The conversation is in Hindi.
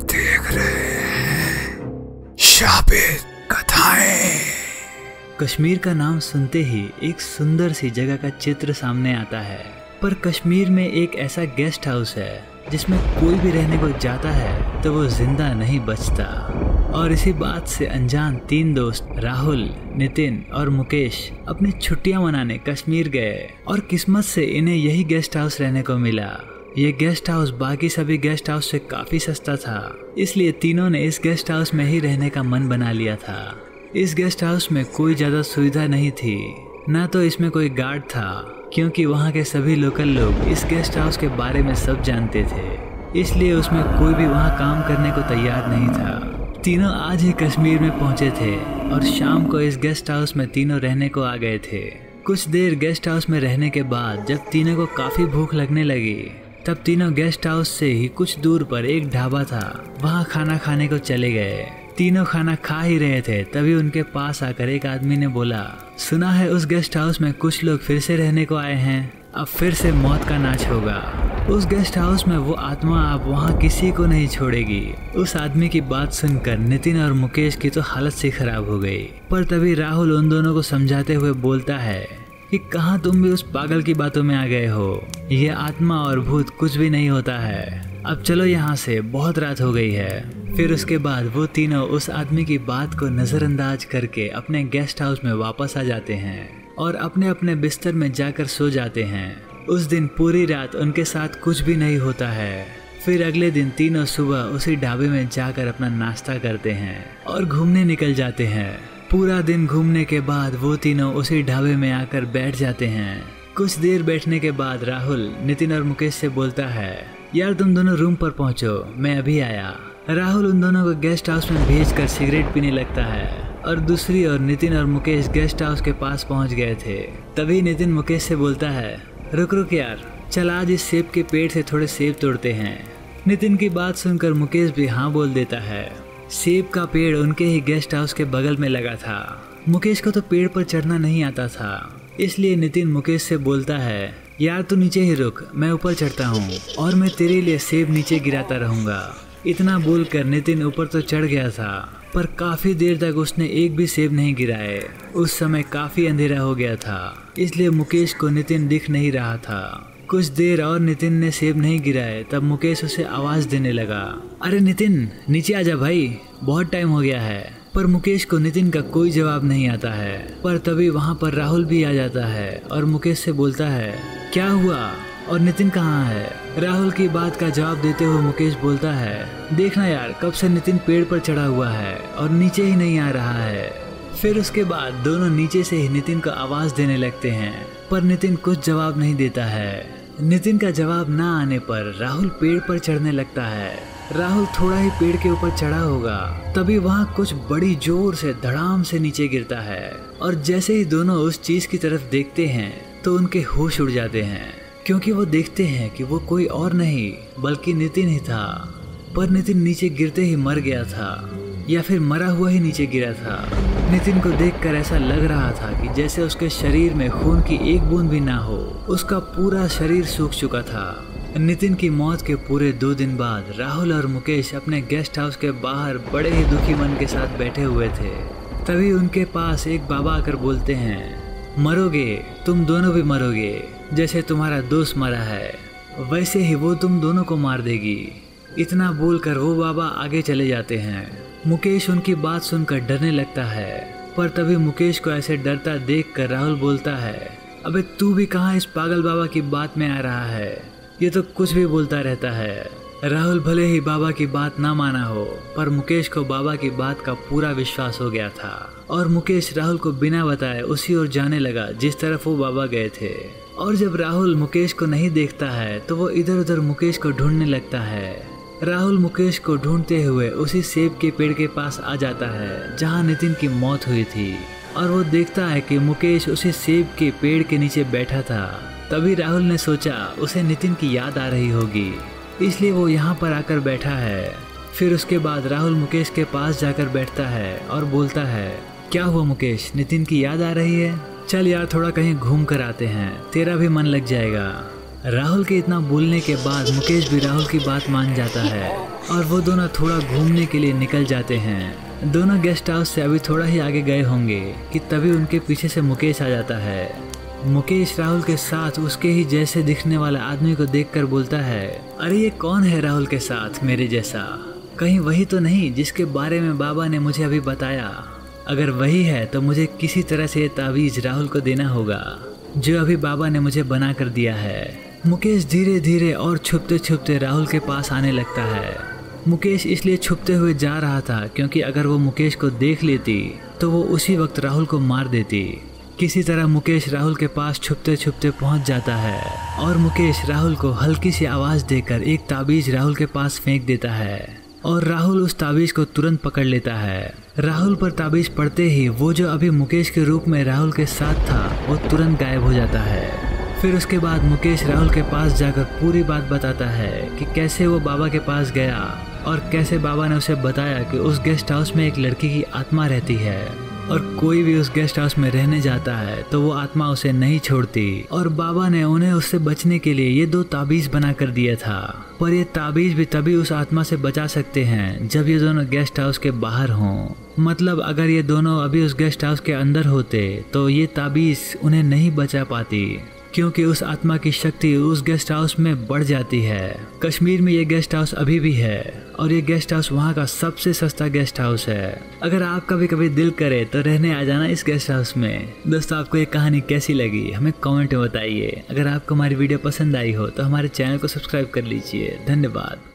आप देख रहे हैं शापित कथाएं। कश्मीर का नाम सुनते ही एक सुंदर सी जगह का चित्र सामने आता है, पर कश्मीर में एक ऐसा गेस्ट हाउस है जिसमें कोई भी रहने को जाता है तो वो जिंदा नहीं बचता। और इसी बात से अनजान तीन दोस्त राहुल, नितिन और मुकेश अपनी छुट्टियां मनाने कश्मीर गए और किस्मत से इन्हें यही गेस्ट हाउस रहने को मिला। ये गेस्ट हाउस बाकी सभी गेस्ट हाउस से काफी सस्ता था, इसलिए तीनों ने इस गेस्ट हाउस में ही रहने का मन बना लिया था। इस गेस्ट हाउस में कोई ज्यादा सुविधा नहीं थी, ना तो इसमें कोई गार्ड था, क्योंकि वहाँ के सभी लोकल लोग इस गेस्ट हाउस के बारे में सब जानते थे, इसलिए उसमें कोई भी वहाँ काम करने को तैयार नहीं था। तीनों आज ही कश्मीर में पहुँचे थे और शाम को इस गेस्ट हाउस में तीनों रहने को आ गए थे। कुछ देर गेस्ट हाउस में रहने के बाद जब तीनों को काफ़ी भूख लगने लगी, तब तीनों गेस्ट हाउस से ही कुछ दूर पर एक ढाबा था, वहाँ खाना खाने को चले गए। तीनों खाना खा ही रहे थे तभी उनके पास आकर एक आदमी ने बोला, सुना है उस गेस्ट हाउस में कुछ लोग फिर से रहने को आए हैं, अब फिर से मौत का नाच होगा। उस गेस्ट हाउस में वो आत्मा अब वहाँ किसी को नहीं छोड़ेगी। उस आदमी की बात सुनकर नितिन और मुकेश की तो हालत सी खराब हो गई, पर तभी राहुल उन दोनों को समझाते हुए बोलता है कि कहाँ तुम भी उस पागल की बातों में आ गए हो, ये आत्मा और भूत कुछ भी नहीं होता है, अब चलो यहाँ से, बहुत रात हो गई है। फिर उसके बाद वो तीनों उस आदमी की बात को नज़रअंदाज करके अपने गेस्ट हाउस में वापस आ जाते हैं और अपने अपने बिस्तर में जाकर सो जाते हैं। उस दिन पूरी रात उनके साथ कुछ भी नहीं होता है। फिर अगले दिन तीनों सुबह उसी ढाबे में जाकर अपना नाश्ता करते हैं और घूमने निकल जाते हैं। पूरा दिन घूमने के बाद वो तीनों उसी ढाबे में आकर बैठ जाते हैं। कुछ देर बैठने के बाद राहुल नितिन और मुकेश से बोलता है, यार तुम दोनों रूम पर पहुंचो, मैं अभी आया। राहुल उन दोनों को गेस्ट हाउस में भेजकर सिगरेट पीने लगता है और दूसरी ओर नितिन और मुकेश गेस्ट हाउस के पास पहुंच गए थे। तभी नितिन मुकेश से बोलता है, रुक रुक यार, चल आज इस सेब के पेड़ से थोड़े सेब तोड़ते हैं। नितिन की बात सुनकर मुकेश भी हाँ बोल देता है। सेब का पेड़ उनके ही गेस्ट हाउस के बगल में लगा था। मुकेश को तो पेड़ पर चढ़ना नहीं आता था, इसलिए नितिन मुकेश से बोलता है, यार तू नीचे ही रुक, मैं ऊपर चढ़ता हूँ और मैं तेरे लिए सेब नीचे गिराता रहूँगा। इतना बोलकर नितिन ऊपर तो चढ़ गया था, पर काफ़ी देर तक उसने एक भी सेब नहीं गिराए। उस समय काफ़ी अंधेरा हो गया था, इसलिए मुकेश को नितिन दिख नहीं रहा था। कुछ देर और नितिन ने सेब नहीं गिराए, तब मुकेश उसे आवाज़ देने लगा, अरे नितिन नीचे आ जा भाई, बहुत टाइम हो गया है। पर मुकेश को नितिन का कोई जवाब नहीं आता है। पर तभी वहाँ पर राहुल भी आ जाता है और मुकेश से बोलता है, क्या हुआ और नितिन कहाँ है। राहुल की बात का जवाब देते हुए मुकेश बोलता है, देखना यार कब से नितिन पेड़ पर चढ़ा हुआ है और नीचे ही नहीं आ रहा है। फिर उसके बाद दोनों नीचे से ही नितिन को आवाज़ देने लगते हैं, पर नितिन कुछ जवाब नहीं देता है। नितिन का जवाब ना आने पर राहुल पेड़ पर चढ़ने लगता है। राहुल थोड़ा ही पेड़ के ऊपर चढ़ा होगा, तभी वहाँ कुछ बड़ी जोर से धड़ाम से नीचे गिरता है और जैसे ही दोनों उस चीज़ की तरफ देखते हैं तो उनके होश उड़ जाते हैं, क्योंकि वो देखते हैं कि वो कोई और नहीं बल्कि नितिन ही था। पर नितिन नीचे गिरते ही मर गया था, या फिर मरा हुआ ही नीचे गिरा था। नितिन को देखकर ऐसा लग रहा था कि जैसे उसके शरीर में खून की एक बूंद भी ना हो, उसका पूरा शरीर सूख चुका था। नितिन की मौत के पूरे 2 दिन बाद राहुल और मुकेश अपने गेस्ट हाउस के बाहर बड़े ही दुखी मन के साथ बैठे हुए थे। तभी उनके पास एक बाबा आकर बोलते हैं, मरोगे, तुम दोनों भी मरोगे, जैसे तुम्हारा दोस्त मरा है वैसे ही वो तुम दोनों को मार देगी। इतना बोलकर वो बाबा आगे चले जाते हैं। मुकेश उनकी बात सुनकर डरने लगता है, पर तभी मुकेश को ऐसे डरता देख कर राहुल बोलता है, अबे तू भी कहाँ इस पागल बाबा की बात में आ रहा है, ये तो कुछ भी बोलता रहता है। राहुल भले ही बाबा की बात ना माना हो, पर मुकेश को बाबा की बात का पूरा विश्वास हो गया था और मुकेश राहुल को बिना बताए उसी ओर जाने लगा जिस तरफ वो बाबा गए थे। और जब राहुल मुकेश को नहीं देखता है तो वो इधर उधर मुकेश को ढूंढने लगता है। राहुल मुकेश को ढूंढते हुए उसी सेब के पेड़ के पास आ जाता है जहाँ नितिन की मौत हुई थी, और वो देखता है कि मुकेश उसी सेब के पेड़ के नीचे बैठा था। तभी राहुल ने सोचा उसे नितिन की याद आ रही होगी, इसलिए वो यहाँ पर आकर बैठा है। फिर उसके बाद राहुल मुकेश के पास जाकर बैठता है और बोलता है, क्या हुआ मुकेश, नितिन की याद आ रही है, चल यार थोड़ा कहीं घूम कर आते हैं, तेरा भी मन लग जाएगा। राहुल के इतना बोलने के बाद मुकेश भी राहुल की बात मान जाता है और वो दोनों थोड़ा घूमने के लिए निकल जाते हैं। दोनों गेस्ट हाउस से अभी थोड़ा ही आगे गए होंगे कि तभी उनके पीछे से मुकेश आ जाता है। मुकेश राहुल के साथ उसके ही जैसे दिखने वाला आदमी को देखकर बोलता है, अरे ये कौन है राहुल के साथ मेरे जैसा? कहीं वही तो नहीं जिसके बारे में बाबा ने मुझे अभी बताया? अगर वही है तो मुझे किसी तरह से ये तावीज राहुल को देना होगा जो अभी बाबा ने मुझे बना कर दिया है। मुकेश धीरे धीरे और छुपते छुपते राहुल के पास आने लगता है। मुकेश इसलिए छुपते हुए जा रहा था क्योंकि अगर वो मुकेश को देख लेती तो वो उसी वक्त राहुल को मार देती। किसी तरह मुकेश राहुल के पास छुपते छुपते पहुंच जाता है और मुकेश राहुल को हल्की सी आवाज़ देकर एक ताबीज़ राहुल के पास फेंक देता है और राहुल उस ताबीज़ को तुरंत पकड़ लेता है। राहुल पर ताबीज़ पड़ते ही वो जो अभी मुकेश के रूप में राहुल के साथ था वो तुरंत गायब हो जाता है। फिर उसके बाद मुकेश राहुल के पास जाकर पूरी बात बताता है कि कैसे वो बाबा के पास गया और कैसे बाबा ने उसे बताया कि उस गेस्ट हाउस में एक लड़की की आत्मा रहती है और कोई भी उस गेस्ट हाउस में रहने जाता है तो वो आत्मा उसे नहीं छोड़ती और बाबा ने उन्हें उससे बचने के लिए ये दो ताबीज़ बना कर दिया था। पर ये ताबीज़ भी तभी उस आत्मा से बचा सकते हैं जब ये दोनों गेस्ट हाउस के बाहर हों। मतलब अगर ये दोनों अभी उस गेस्ट हाउस के अंदर होते तो ये ताबीज़ उन्हें नहीं बचा पाती क्योंकि उस आत्मा की शक्ति उस गेस्ट हाउस में बढ़ जाती है। कश्मीर में ये गेस्ट हाउस अभी भी है और ये गेस्ट हाउस वहाँ का सबसे सस्ता गेस्ट हाउस है। अगर आपका भी कभी दिल करे तो रहने आ जाना इस गेस्ट हाउस में। दोस्तों, आपको ये कहानी कैसी लगी हमें कमेंट में बताइए। अगर आपको हमारी वीडियो पसंद आई हो तो हमारे चैनल को सब्सक्राइब कर लीजिए। धन्यवाद।